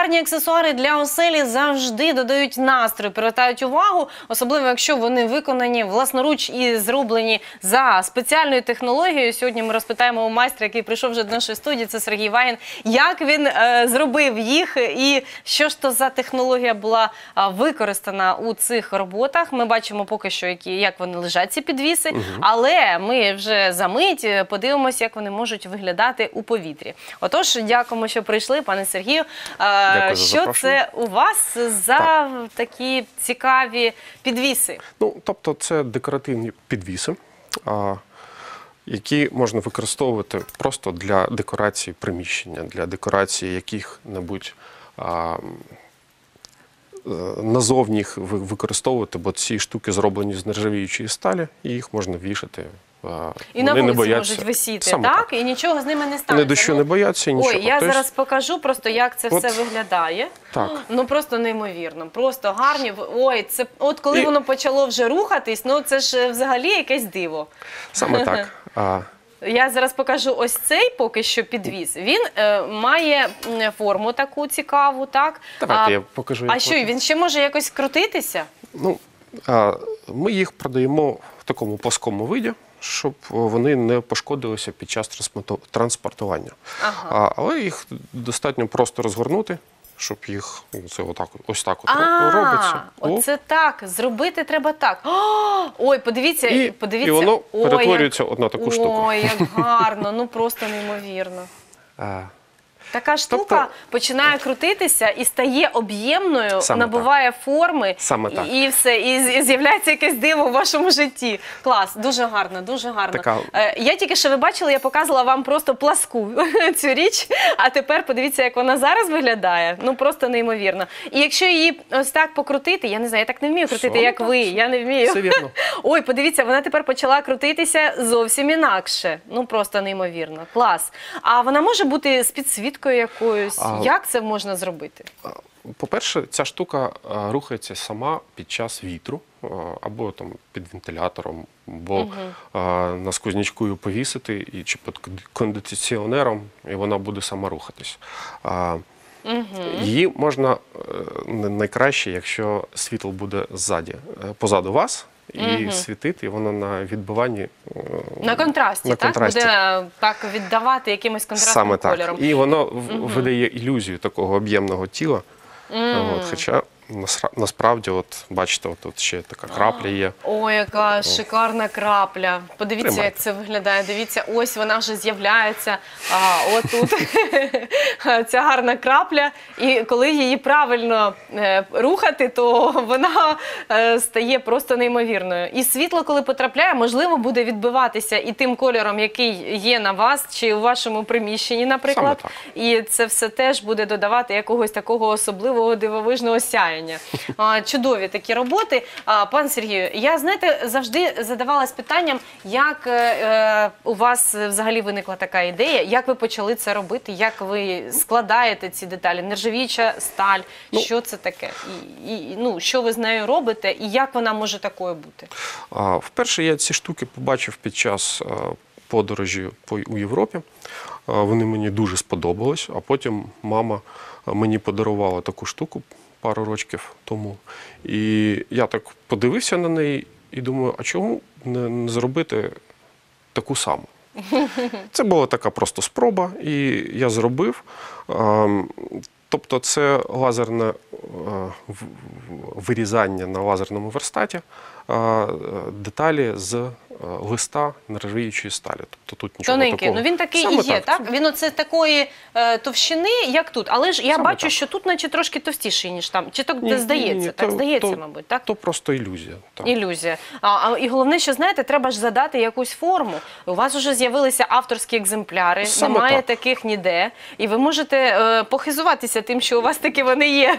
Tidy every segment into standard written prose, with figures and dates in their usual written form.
Гарні аксесуари для оселі завжди додають настрою, привертають увагу, особливо якщо вони виконані власноруч і зроблені за спеціальною технологією. Сьогодні ми розпитаємо у майстра, який прийшов вже до нашої студії, це Сергій Вагін, як він зробив їх і що ж то за технологія була використана у цих роботах. Ми бачимо поки що, як вони лежать, ці підвіси, але ми вже за мить подивимося, як вони можуть виглядати у повітрі. Отож, дякуємо, що прийшли, пане Сергію. Що це у вас за такі цікаві підвіси? Ну, тобто це декоративні підвіси, які можна використовувати просто для декорації приміщення, для декорації яких-небудь назовні їх використовувати, бо ці штуки зроблені з нержавіючої сталі, і їх можна вішати. І на вулиці можуть висіти, так? І нічого з ними не станеться. Ні дощу не бояться, нічого. Ой, я зараз покажу просто, як це все виглядає. Ну, просто неймовірно, просто гарні. Ой, от коли воно почало вже рухатись, ну, це ж взагалі якесь диво. Саме так. Я зараз покажу ось цей поки що підвіс. Він має форму таку цікаву, так? Давайте я покажу. А що, він ще може якось крутитися? Ну, ми їх продаємо в такому плоскому виді, щоб вони не пошкодилися під час транспортування. Але їх достатньо просто розгорнути, щоб їх ось так робиться. Оце так, зробити треба так. Ой, подивіться. І воно перетворюється на таку штуку. Ой, як гарно, ну просто неймовірно. Така штука починає крутитися і стає об'ємною, набуває форми, і все, і з'являється якесь диво в вашому житті. Клас, дуже гарно, дуже гарно. Я тільки що ви бачили, я показувала вам просто пласку цю річ, а тепер подивіться, як вона зараз виглядає, ну просто неймовірно. І якщо її ось так покрутити, я не знаю, я так не вмію крутити, як ви, я не вмію. Все вірно. Ой, подивіться, вона тепер почала крутитися зовсім інакше, ну просто неймовірно, клас. А вона може бути з підсвіткою? Якоюсь. Як це можна зробити? По-перше, ця штука рухається сама під час вітру, або там під вентилятором, або на сквознячку повісити, чи під кондиціонером, і вона буде сама рухатись. Її можна найкраще, якщо світло буде позаду вас, і світити, і воно на відбиванні. На контрасті, так? Буде так віддавати якимось контрастним кольором. І воно видає ілюзію такого об'ємного тіла, хоча насправді, от бачите, тут ще така крапля є. Ой, яка шикарна крапля. Подивіться, як це виглядає. Дивіться, ось вона вже з'являється. Отут ця гарна крапля. І коли її правильно рухати, то вона стає просто неймовірною. І світло, коли потрапляє, можливо, буде відбиватися і тим кольором, який є на вас, чи у вашому приміщенні, наприклад. І це все теж буде додавати якогось такого особливого дивовижного сяєння. Чудові такі роботи. Пан Сергію, я, знаєте, завжди задавалась питанням, як у вас взагалі виникла така ідея, як ви почали це робити, як ви складаєте ці деталі, нержавіюча сталь, що це таке, що ви з нею робите і як вона може такою бути? Вперше я ці штуки побачив під час подорожі у Європі. Вони мені дуже сподобались, а потім мама мені подарувала таку штуку пару років тому. І я так подивився на неї і думаю, а чому не зробити таку саму? Це була така просто спроба, і я зробив. Тобто це лазерне вирізання на лазерному верстаті деталі з листа нержавіючої сталі. Тобто тут нічого такого. Тоненький, ну він такий і є, так? Він оце такої товщини, як тут. Але ж я бачу, що тут наче трошки товстіший, ніж там. Чи так здається? Так здається, мабуть, так? То просто ілюзія. Ілюзія. І головне, що, знаєте, треба ж задати якусь форму. У вас вже з'явилися авторські екземпляри, немає таких ніде. І ви можете похизуватися тим, що у вас таки вони є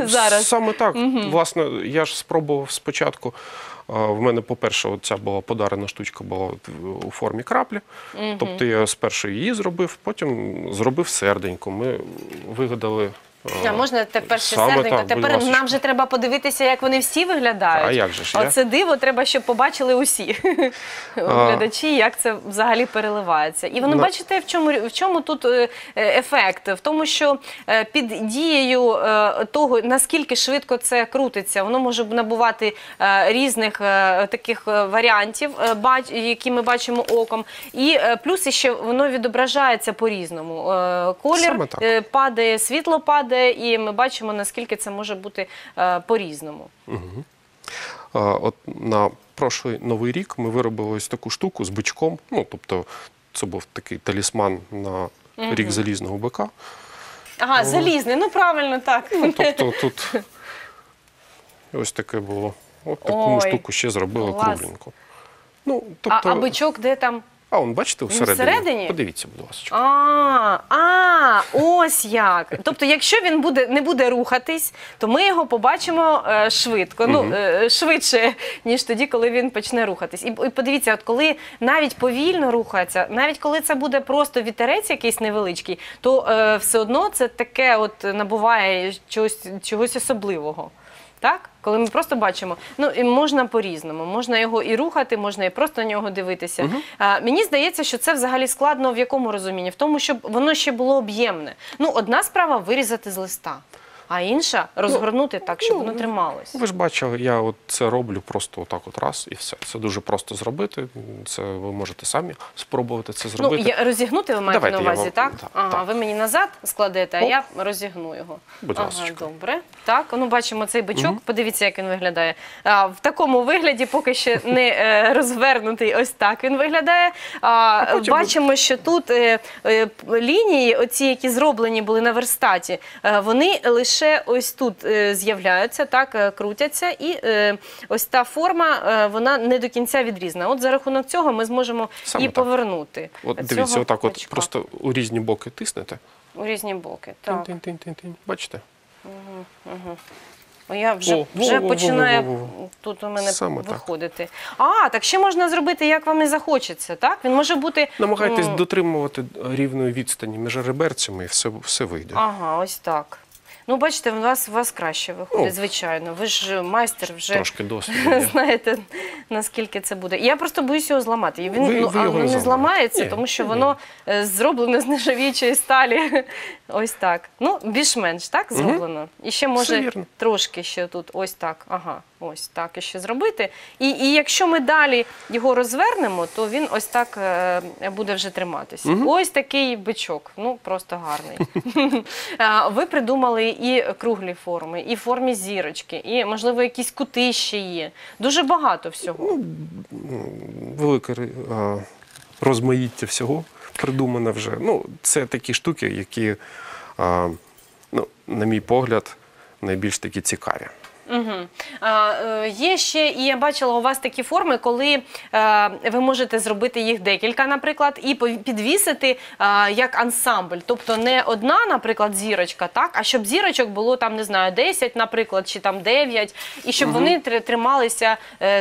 зараз. Саме так. Власне, я ж спробував спочатку. В мене, по-перше, ця була подарена штучка була у формі краплі, тобто я спершу її зробив, потім зробив серденько. Ми вигадали А можна тепер ще серденько? Тепер нам вже треба подивитися, як вони всі виглядають. А як же ж? Оце диво, треба, щоб побачили усі глядачі, як це взагалі переливається. І воно, бачите, в чому тут ефект? В тому, що під дією того, наскільки швидко це крутиться, воно може набувати різних таких варіантів, які ми бачимо оком. І плюс ще воно відображається по-різному. Колір падає, світло падає. І ми бачимо, наскільки це може бути по-різному. От на прошлий Новий рік ми виробили ось таку штуку з бичком. Ну, тобто, це був такий талісман на рік залізного бика. Ага, залізний, ну правильно, так. Ну, тобто, тут ось таке було. Ось таку штуку ще зробили кругленьку. А бичок де там? А, он, бачите, всередині? Подивіться, будь ласка. А, ось як. Тобто, якщо він не буде рухатись, то ми його побачимо швидко. Ну, швидше, ніж тоді, коли він почне рухатись. І подивіться, от коли навіть повільно рухається, навіть коли це буде просто вітерець якийсь невеличкий, то все одно це таке от набуває чогось особливого. Так? Коли ми просто бачимо, ну, і можна по-різному, можна його і рухати, можна і просто на нього дивитися. Мені здається, що це взагалі складно в якому розумінні? В тому, щоб воно ще було об'ємне. Ну, одна справа – вирізати з листа, а інша – розгорнути так, щоб воно трималося. Ви ж бачили, я це роблю просто отак от раз і все. Це дуже просто зробити, ви можете самі спробувати це зробити. Ну, розігнути ви маєте на увазі, так? Ага, ви мені назад складете, а я розігну його. Будь ласка. Добре. Так, ну бачимо цей бичок, подивіться, як він виглядає. В такому вигляді поки ще не розвернутий, ось так він виглядає. Бачимо, що тут лінії, оці, які зроблені були на верстаті, вони лише ось тут з'являються, так, крутяться, і ось та форма, вона не до кінця відрізана. От за рахунок цього ми зможемо і повернути. От дивіться, отак от просто у різні боки тиснете. У різні боки, так. Бачите? Я вже починаю тут у мене виходити. А, так ще можна зробити, як вам і захочеться, так? Він може бути... Намагайтесь дотримувати рівної відстані між реберцями, і все вийде. Ага, ось так. Ну, бачите, у вас краще виходить, звичайно. Ви ж майстер, вже знаєте, наскільки це буде. Я просто боюсь його зламати. Воно не зламається, тому що воно зроблено з нержавіючої сталі. Ось так. Ну, більш-менш, так, зроблено? І ще може трошки ще тут ось так, ага, ось так іще зробити. І якщо ми далі його розвернемо, то він ось так буде вже триматися. Ось такий бичок, ну, просто гарний. Ви придумали і круглі форми, і формі зірочки, і, можливо, якісь кути ще є. Дуже багато всього. Велике розмаїття всього придумано вже. Ну, це такі штуки, які, на мій погляд, найбільш такі цікаві. Є ще, і я бачила у вас такі форми, коли ви можете зробити їх декілька, наприклад, і підвісити як ансамбль. Тобто не одна, наприклад, зірочка, а щоб зірочок було, не знаю, 10, наприклад, чи 9, і щоб вони трималися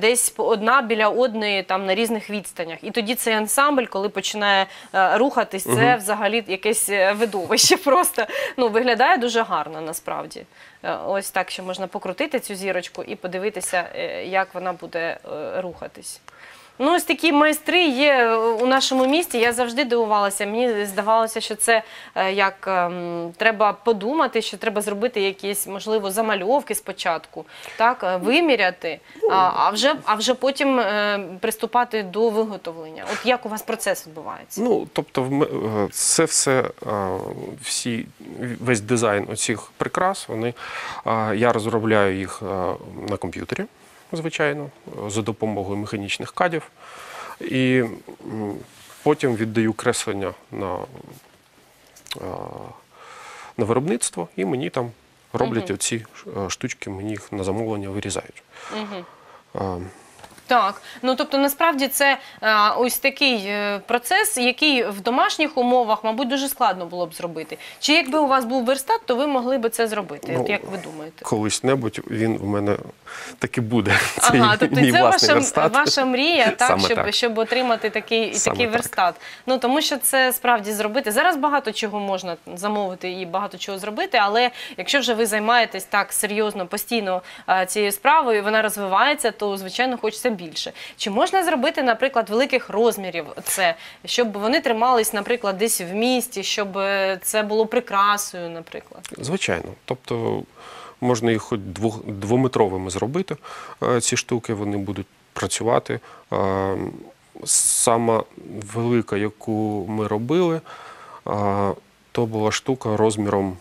десь одна біля одної на різних відстанях. І тоді цей ансамбль, коли починає рухатись, це взагалі якесь видовище просто. Ну, виглядає дуже гарно, насправді. Ось так, що можна покрутити цю зірочку і подивитися, як вона буде рухатись. Ну, ось такі майстри є у нашому місті, я завжди дивувалася, мені здавалося, що це як треба подумати, що треба зробити якісь, можливо, замальовки спочатку, так, виміряти, а вже потім приступати до виготовлення. От як у вас процес відбувається? Ну, тобто, це все, весь дизайн оцих прикрас, я розробляю їх на комп'ютері. Звичайно, за допомогою механічних кадів, і потім віддаю креслення на виробництво, і мені там роблять оці штучки, мені їх на замовлення вирізають. Так, ну тобто насправді це ось такий процес, який в домашніх умовах, мабуть, дуже складно було б зробити. Чи якби у вас був верстат, то ви могли б це зробити? Ну, як ви думаєте? Колись-небудь він в мене таки буде. Ага, тобто це ваша мрія, так, щоб отримати такий верстат. Ну тому що це справді зробити. Зараз багато чого можна замовити і багато чого зробити, але якщо вже ви займаєтесь так серйозно, постійно цією справою, вона розвивається, то, звичайно, хочеться більше. Чи можна зробити, наприклад, великих розмірів це, щоб вони тримались, наприклад, десь в місті, щоб це було прикрасою, наприклад? Звичайно. Тобто можна їх хоч двометровими зробити, ці штуки, вони будуть працювати. Сама велика, яку ми робили, то була штука розміром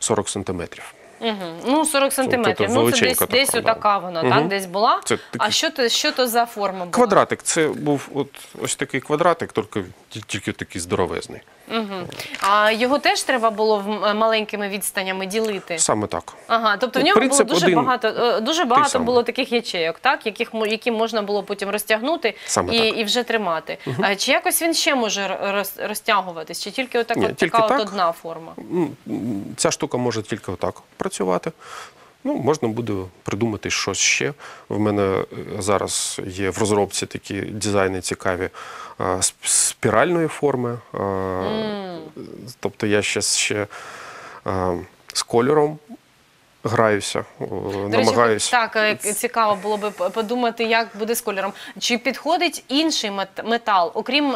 40 сантиметрів. Ну, 40 сантиметрів, ну це десь отака вона, так, десь була. А що то за форма була? Квадратик, це був ось такий квадратик, тільки такий здоровезний. А його теж треба було маленькими відстанями ділити? Саме так. Ага, тобто в ньому було дуже багато було таких ячейок, так, які можна було потім розтягнути і вже тримати. Чи якось він ще може розтягуватись, чи тільки така одна форма? Ця штука може тільки отак працювати. Ну, можна буде придумати щось ще. В мене зараз є в розробці такі дизайни цікаві спіральної форми. Тобто я ще з кольором граюся, намагаюся. Так, цікаво було би подумати, як буде з кольором. Чи підходить інший метал, окрім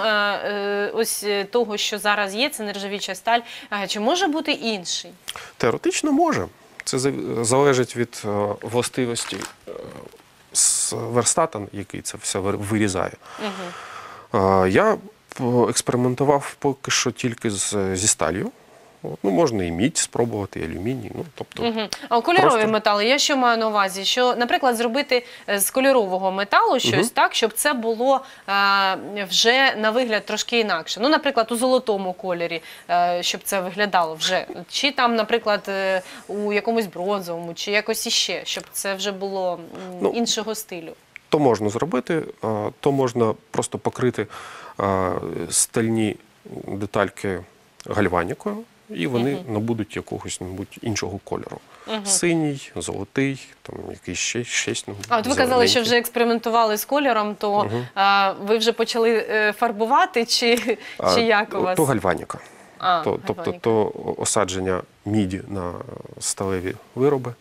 ось того, що зараз є, це нержавіюча сталь, чи може бути інший? Теоретично може. Це залежить від властивості верстата, який це все вирізає. Я експериментував поки що тільки зі сталью. Ну, можна і мідь спробувати, і алюміній. А кольорові метали, я що маю на увазі? Що, наприклад, зробити з кольорового металу щось так, щоб це було вже на вигляд трошки інакше. Ну, наприклад, у золотому кольорі, щоб це виглядало вже. Чи там, наприклад, у якомусь бронзовому, чи якось іще, щоб це вже було іншого стилю. То можна зробити, то можна просто покрити стальні детальки гальванікою. І вони набудуть якогось іншого кольору. Синій, золотий, там якийсь ще зелененький. А от ви казали, що вже експериментували з кольором, то ви вже почали фарбувати чи як у вас? То гальваніка. Тобто то осадження міді на сталеві вироби.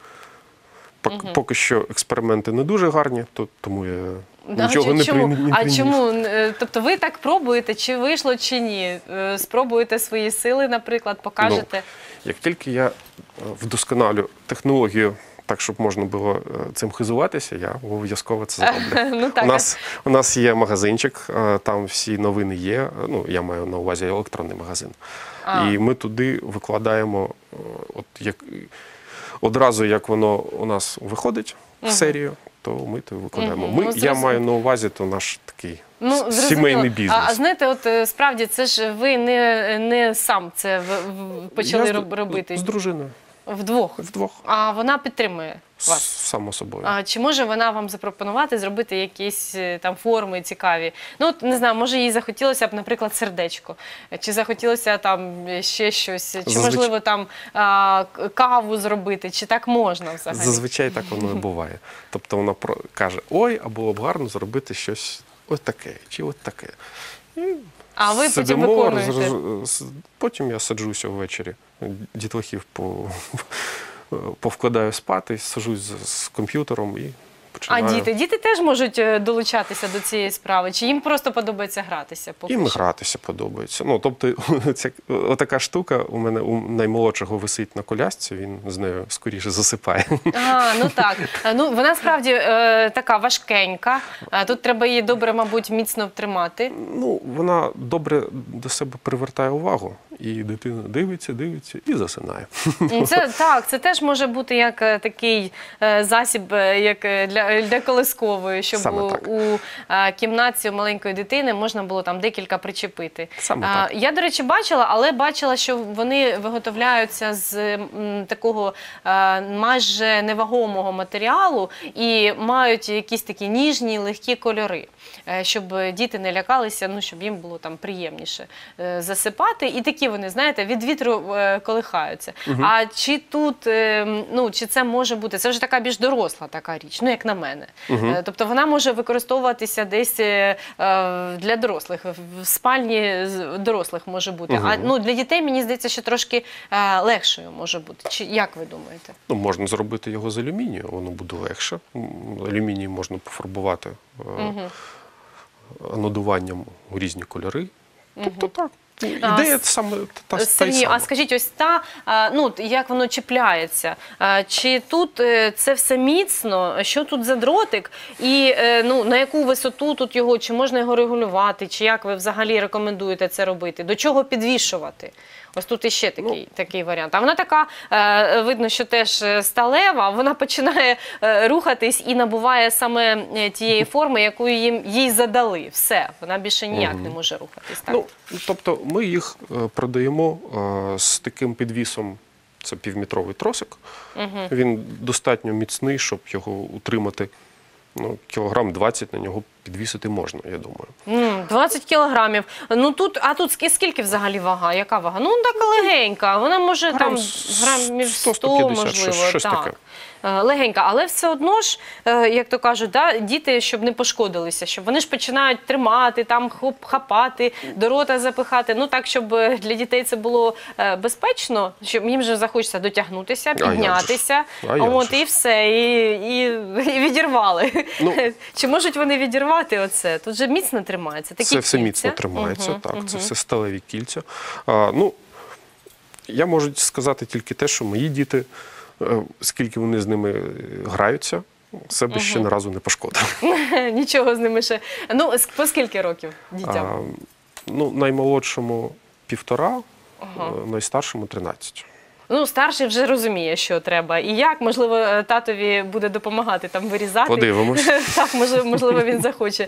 Поки що експерименти не дуже гарні, тому я... Нічого не примінив. А чому? Тобто ви так пробуєте, чи вийшло, чи ні? Спробуєте свої сили, наприклад, покажете? Як тільки я вдосконалю технологію, так, щоб можна було цим хизуватися, я обов'язково це зроблю. У нас є магазинчик, там всі новини є, ну, я маю на увазі електронний магазин. І ми туди викладаємо одразу, як воно у нас виходить в серію, то ми це викладаємо. Я маю на увазі, то наш такий сімейний бізнес. А знаєте, от справді, це ж ви не сам це почали робити. Я з дружиною. Вдвох? Вдвох. А вона підтримує вас? Само собою. Чи може вона вам запропонувати зробити якісь там форми цікаві? Ну, от, не знаю, може їй захотілося б, наприклад, сердечко. Чи захотілося там ще щось? Чи, можливо, там каву зробити? Чи так можна взагалі? Зазвичай так воно і буває. Тобто вона каже, ой, а було б гарно зробити щось отаке, чи отаке. А ви потім виконуєте? Потім я саджуся ввечері, дітлахів повкладаю спати, саджусь з комп'ютером і починаю. А діти? Діти теж можуть долучатися до цієї справи? Чи їм просто подобається гратися? Їм гратися подобається. Ну, тобто, отака штука у мене, у наймолодшого, висить на колясці, він з нею скоріше засипає. А, ну так. Ну, вона справді така важкенька. Тут треба її добре, мабуть, міцно тримати. Ну, вона добре до себе привертає увагу. і дитина дивиться, дивиться і засинає. Це, так, це теж може бути як такий засіб, як для колискової, щоб у кімнаті у маленької дитини можна було там декілька причепити. Я, до речі, бачила, але бачила, що вони виготовляються з такого майже невагомого матеріалу і мають якісь такі ніжні, легкі кольори, щоб діти не лякалися, ну, щоб їм було там приємніше засипати. І такі вони, знаєте, від вітру колихаються. Угу. А чи тут, ну, чи це може бути, це вже така більш доросла така річ, ну, як на мене. Угу. Тобто вона може використовуватися десь для дорослих, в спальні дорослих може бути. Угу. А ну, для дітей, мені здається, що трошки легшою може бути. Чи, як ви думаєте? Ну, можна зробити його з алюмінію, воно буде легше. Алюміній можна пофарбувати анодуванням у різні кольори. Тобто так. Ідея саме та й сама. Сергій, а скажіть, ось та, ну, як воно чіпляється? Чи тут це все міцно? Що тут за дротик? І, ну, на яку висоту тут його? Чи можна його регулювати? Чи як ви взагалі рекомендуєте це робити? До чого підвішувати? Ось тут іще такий, ну, такий варіант. А вона така, видно, що теж сталева, вона починає рухатись і набуває саме тієї форми, яку їй задали. Все, вона більше ніяк не може рухатись. Так? Ну, тобто ми їх продаємо з таким підвісом, це півметровий тросик. Він достатньо міцний, щоб його утримати. Ну, кілограм 20 на нього підвісити можна, я думаю. 20 кілограмів. Ну, тут, а тут скільки взагалі вага? Яка вага? Ну, така легенька. Вона може грам, там грамів 100, можливо. Щось так. Таке. Легенька, але все одно ж, як то кажуть, да, діти, щоб не пошкодилися, щоб вони ж починають тримати, там, хапати, до рота запихати, ну так, щоб для дітей це було безпечно, щоб їм же захочеться дотягнутися, піднятися, от, і все, і відірвали. Ну, чи можуть вони відірвати оце? Тут же міцно тримається. Такі це кільця. Все міцно тримається, так, це все сталеві кільця. Ну, я можу сказати тільки те, що мої діти, скільки вони з ними граються, себе ще на разу не пошкодив. Нічого з ними ще. Ну, по скільки років дітям? Ну, наймолодшому 1,5, найстаршому 13. Ну, старший вже розуміє, що треба. І як, можливо, татові буде допомагати там вирізати. Подивимось. Так, можливо, він захоче.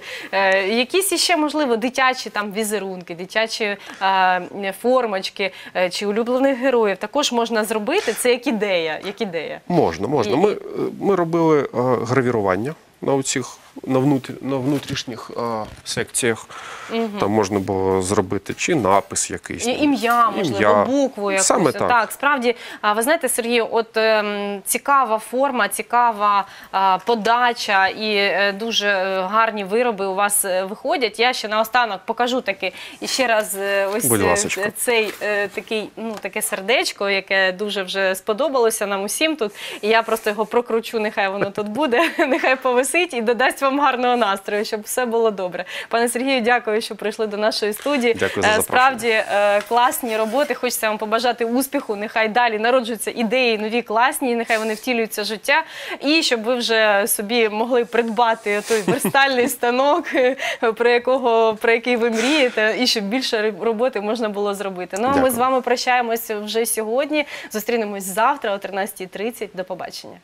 Якісь іще, можливо, дитячі там візерунки, дитячі формочки чи улюблених героїв також можна зробити. Це як ідея. Як ідея. Можна, можна. Ми робили гравірування на внутрішніх секціях. Там можна було зробити чи напис якийсь. Ім'я, можливо, букву якусь. Саме так. Так, справді, ви знаєте, Сергію, от цікава форма, цікава подача і дуже гарні вироби у вас виходять. Я ще наостанок покажу таки і ще раз ось цей такий, ну, таке сердечко, яке дуже вже сподобалося нам усім тут. І я просто його прокручу, нехай воно тут буде, нехай повисить і додасть вам гарного настрою, щоб все було добре. Пане Сергію, дякую, що прийшли до нашої студії. Дякую за запрошення. Справді класні роботи. Хочеться вам побажати успіху. Нехай далі народжуються ідеї нові, класні, нехай вони втілюються в життя. І щоб ви вже собі могли придбати той верстальний станок, про який ви мрієте, і щоб більше роботи можна було зробити. Ну, а ми з вами прощаємося вже сьогодні. Зустрінемось завтра о 13:30. До побачення.